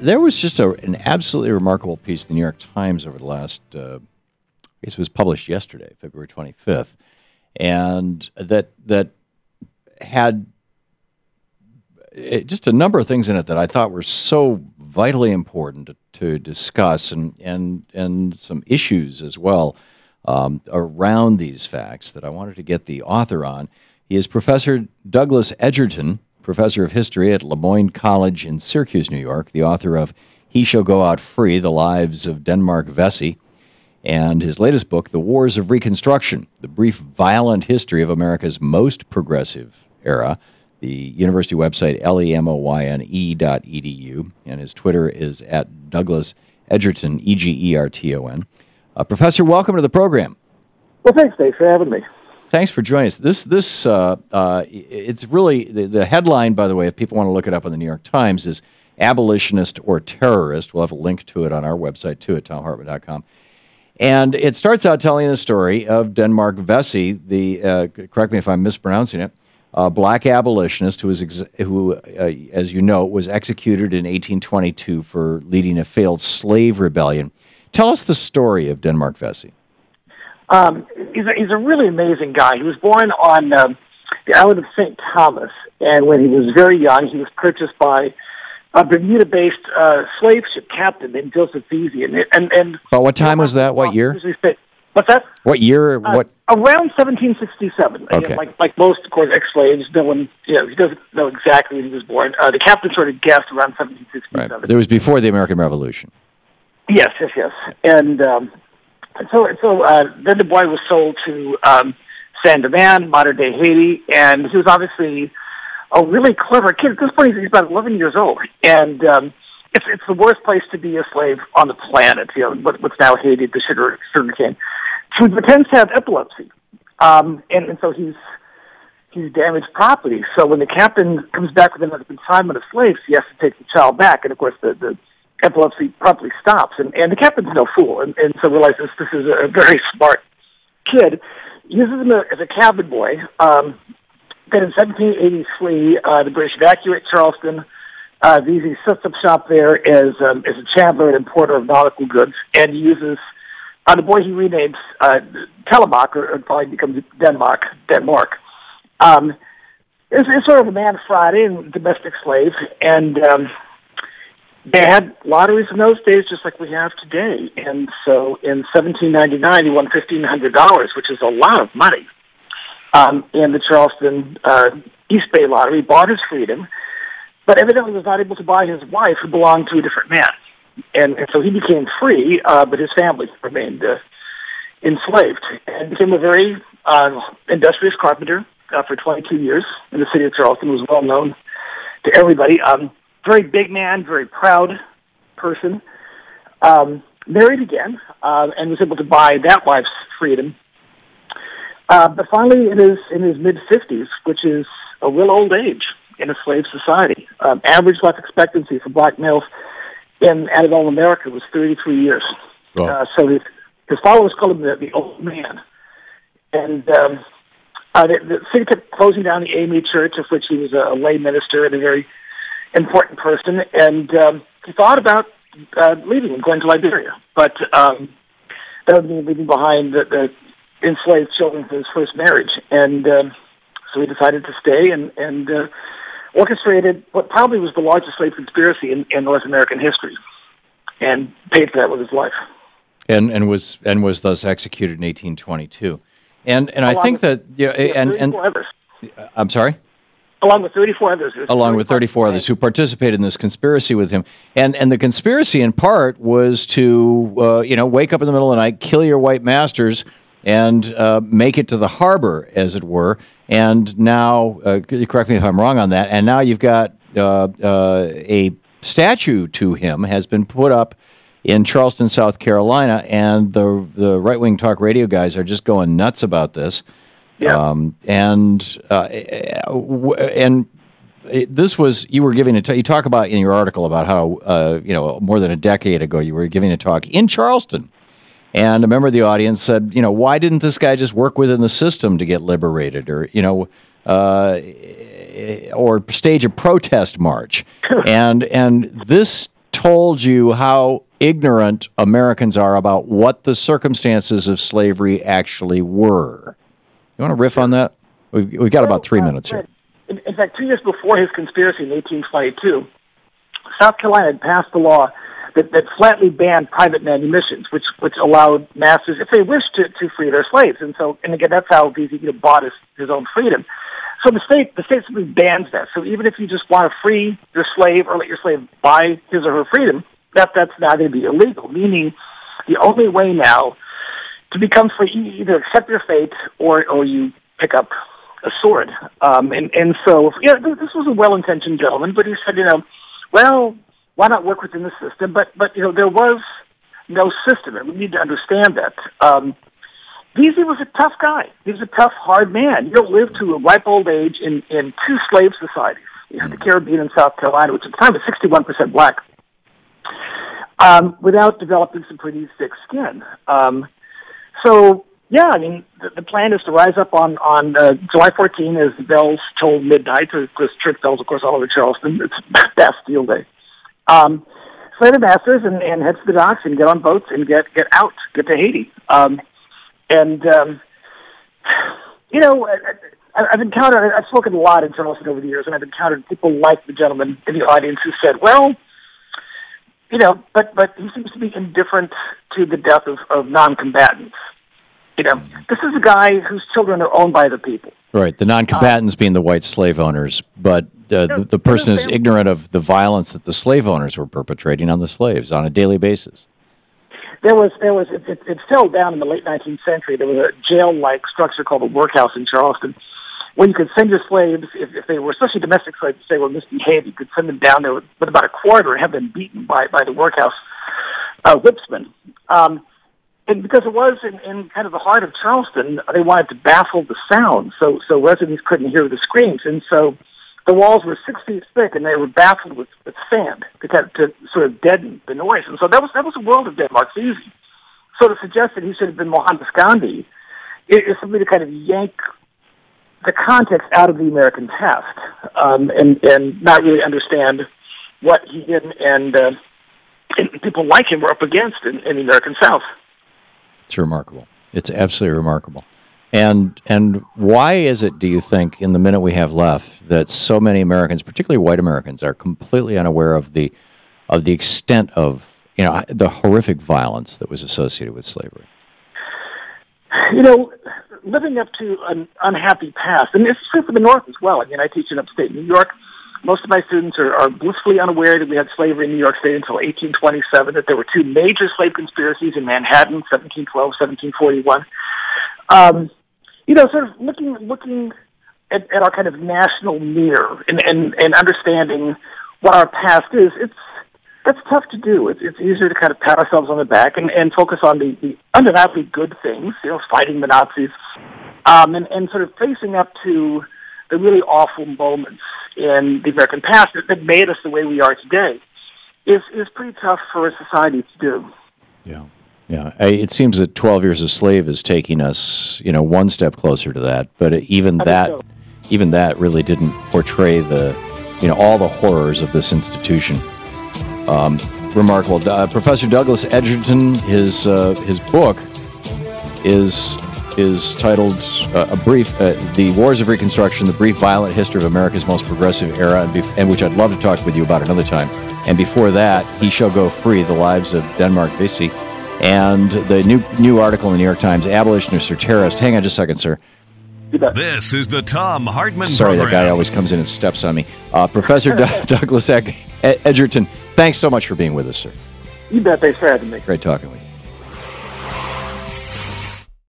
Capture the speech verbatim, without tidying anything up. there was just a, an absolutely remarkable piece in the New York Times over the last, uh, I guess it was published yesterday, February twenty-fifth, and that that had it, just a number of things in it that I thought were so vitally important to, to discuss, and, and, and some issues as well um, around these facts that I wanted to get the author on. He is Professor Douglas Egerton, professor of history at Le Moyne College in Syracuse, New York, the author of He Shall Go Out Free: The Lives of Denmark Vesey, and his latest book, The Wars of Reconstruction, The Brief Violent History of America's Most Progressive Era. The university website, L E M O Y N E dot E D U, and his Twitter is at Douglas Egerton, E G E R T O N. Uh, professor, welcome to the program. Well, thanks, Dave, for having me. Thanks for joining us. This, this, uh, uh, it's really, the, the headline, by the way, if people want to look it up on the New York Times, is Abolitionist or Terrorist. We'll have a link to it on our website, too, at Thom Hartmann dot com. And it starts out telling the story of Denmark Vesey, the, uh, correct me if I'm mispronouncing it, uh, black abolitionist who, was ex who uh, as you know, was executed in eighteen twenty-two for leading a failed slave rebellion. Tell us the story of Denmark Vesey. Um, he's, a, he's a really amazing guy. He was born on um, the island of Saint Thomas, and when he was very young, he was purchased by a Bermuda-based uh, slave ship captain named Joseph Vesey. And, and, and But what time was that? What year? What's that? What year? Uh, what? Around seventeen sixty-seven. Okay. You know, like, like most, of course, ex-slaves, no one, you know, he doesn't know exactly when he was born. Uh, the captain sort of guessed around seventeen sixty-seven. Right. It was before the American Revolution. Yes, yes, yes. And... Um, So, so uh, then the boy was sold to um, Saint Domingue, modern-day Haiti, and he was obviously a really clever kid. At this point, he's about eleven years old, and um, it's it's the worst place to be a slave on the planet. You know, what, what's now Haiti, the sugar sugarcane. So he pretends to have epilepsy, um, and, and so he's he's damaged property. So when the captain comes back with another consignment of slaves, he has to take the child back, and of course the the. epilepsy promptly stops, and, and the captain's no fool, and, and so realizes this is a very smart kid. Uses him as a cabin boy. Um, then in seventeen eighty-three, uh, the British evacuate Charleston. Uh, Vesey sets up shop there as, um, as a chandler and importer of nautical goods, and uses uh, the boy he renames uh, Telemark, or, or probably becomes Denmark, Denmark. Um, it's, it's sort of a man Friday and domestic slave, and... Um, They had lotteries in those days just like we have today. And so in seventeen ninety-nine, he won fifteen hundred dollars, which is a lot of money. Um, and the Charleston uh, East Bay lottery bought his freedom, but evidently was not able to buy his wife, who belonged to a different man. And, and so he became free, uh, but his family remained uh, enslaved, and became a very uh, industrious carpenter uh, for twenty-two years in the city of Charleston. Was well known to everybody. Um, Very big man, very proud person. Um, married again, uh, and was able to buy that wife's freedom. Uh, but finally, in his in his mid fifties, which is a real old age in a slave society, um, average life expectancy for black males in antebellum America was thirty-three years. Wow. Uh, so his his followers called him the, the old man, and. Um, uh, the, the city kept closing down the A M E Church, of which he was a, a lay minister and a very important person, and um, he thought about uh, leaving and going to Liberia, but um, that would mean leaving behind the, the enslaved children from his first marriage, and um, so he decided to stay and, and uh, orchestrated what probably was the largest slave conspiracy in, in North American history, and paid for that with his life. And and was and was thus executed in eighteen twenty-two, and and Along I think that yeah, and and I'm sorry. Along with thirty-four others. Along with thirty-four others who participated in this conspiracy with him. And and the conspiracy, in part, was to, uh, you know, wake up in the middle of the night, kill your white masters, and uh, make it to the harbor, as it were. And now, uh, correct me if I'm wrong on that, and now you've got uh, uh, a statue to him has been put up in Charleston, South Carolina, and the, the right-wing talk radio guys are just going nuts about this. Yeah. Um, and uh, and this was you were giving a t you talk about in your article about how uh, you know more than a decade ago you were giving a talk in Charleston, and a member of the audience said, you know, why didn't this guy just work within the system to get liberated, or you know uh, or stage a protest march? and and this told you how ignorant Americans are about what the circumstances of slavery actually were. You want to riff on that? We've, we've got about three minutes here. In, in fact, two years before his conspiracy in eighteen twenty-two, South Carolina had passed a law that, that flatly banned private manumissions, which which allowed masters, if they wished to, to free their slaves. And so, and again, that's how Vesey you know, bought his, his own freedom. So the state, the state simply bans that. So even if you just want to free your slave or let your slave buy his or her freedom, that that's now going to be illegal, meaning the only way now to become free, you either accept your fate or, or you pick up a sword. Um, and, and so, yeah, this was a well-intentioned gentleman, but he said, you know, well, why not work within the system? But, but you know, there was no system, and we need to understand that. Um, Vesey was a tough guy. He was a tough, hard man. You don't live to a ripe old age in, in two slave societies, you know, the Caribbean and South Carolina, which at the time was sixty-one percent black, um, without developing some pretty thick skin. Um, so, yeah, I mean, the, the plan is to rise up on, on uh, July fourteenth as the bells toll midnight, or church bells, of course, all over Charleston. It's Bastille Day. Um, slay the masters and, and head to the docks and get on boats and get, get out, get to Haiti. Um, And, um, you know, I, I've encountered, I've spoken a lot in Charleston over the years, and I've encountered people like the gentleman in the audience who said, well, you know, but, but he seems to be indifferent to the death of, of non-combatants. You know, this is a guy whose children are owned by the people. Right, the non-combatants um, being the white slave owners, but uh, the, the person is ignorant of the violence that the slave owners were perpetrating on the slaves on a daily basis. There was, there was, it, it, it fell down in the late nineteenth century. There was a jail-like structure called the workhouse in Charleston, where you could send your slaves, if, if they were, especially domestic slaves, if they were misbehaved, you could send them down there with, with about a quarter and have them beaten by, by the workhouse uh, whipsman. Um, and because it was in, in kind of the heart of Charleston, they wanted to baffle the sound, so, so residents couldn't hear the screams. And so the walls were six feet thick, and they were baffled with, with sand to, kind of, to sort of deaden the noise. And so that was that was the world of Denmark Vesey. So to suggest that he should have been Mohandas Gandhi is, is something to kind of yank the context out of the American past um, and, and not really understand what he did and, uh, and people like him were up against in, in the American South. It's remarkable. It's absolutely remarkable. And and why is it, do you think, in the minute we have left, that so many Americans, particularly white Americans, are completely unaware of the of the extent of, you know, the horrific violence that was associated with slavery? You know, living up to an unhappy past, and it's true for the North as well. I mean, I teach in upstate New York. Most of my students are, are blissfully unaware that we had slavery in New York State until eighteen twenty-seven, that there were two major slave conspiracies in Manhattan, seventeen twelve, seventeen forty-one. Um, You know, sort of looking looking at, at our kind of national mirror and, and, and understanding what our past is, it's that's tough to do. It's, it's easier to kind of pat ourselves on the back and, and focus on the, the undeniably good things, you know, fighting the Nazis, um, and, and sort of facing up to the really awful moments in the American past that, that made us the way we are today is, is pretty tough for a society to do. Yeah. Yeah, it seems that Twelve Years a Slave is taking us, you know, one step closer to that. But even that, even that really didn't portray the, you know, all the horrors of this institution. Um, remarkable, uh, Professor Douglas Egerton. His uh, his book is is titled uh, a brief, uh, "The Wars of Reconstruction: The Brief Violent History of America's Most Progressive Era," and, be and which I'd love to talk with you about another time. And before that, He Shall Go Free: The Lives of Denmark Vesey. And the new new article in the New York Times, abolitionist or terrorist. Hang on just a second, sir. This is the Thom Hartmann Sorry, program. That guy always comes in and steps on me. Uh, Professor D Douglas Egerton, thanks so much for being with us, sir. You bet. Thanks for having me. Great talking with you.